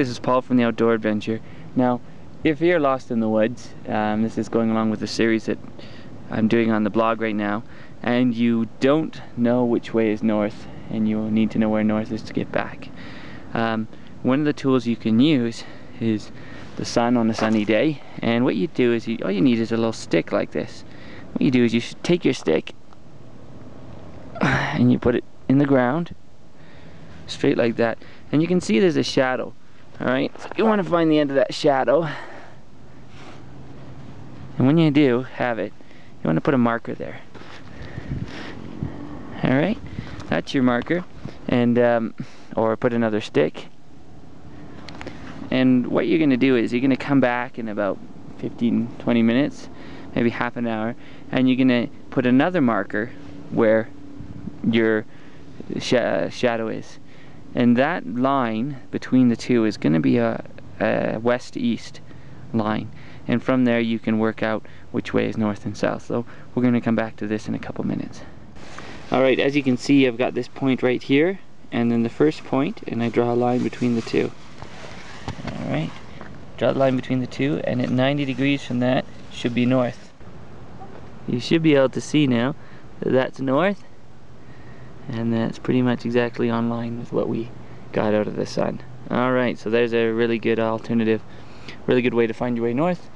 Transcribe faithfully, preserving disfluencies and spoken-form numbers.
this is Paul from The Outdoor Adventure. Now, if you're lost in the woods, um, this is going along with the series that I'm doing on the blog right now, and you don't know which way is north, and you will need to know where north is to get back. Um, one of the tools you can use is the sun on a sunny day, and what you do is, you, all you need is a little stick like this. What you do is you should take your stick and you put it in the ground, straight like that, and you can see there's a shadow. Alright, so you want to find the end of that shadow, and when you do have it, you want to put a marker there. Alright, that's your marker, and um, or put another stick. And what you're going to do is you're going to come back in about fifteen to twenty minutes, maybe half an hour, and you're going to put another marker where your sh uh, shadow is. And that line between the two is going to be a, a west-east line. And from there you can work out which way is north and south. So we're going to come back to this in a couple minutes. Alright, as you can see, I've got this point right here, and then the first point, and I draw a line between the two. Alright, draw the line between the two, and at ninety degrees from that should be north. You should be able to see now that that's north, and that's pretty much exactly on line with what we got out of the sun. Alright, so there's a really good alternative, really good way to find your way north.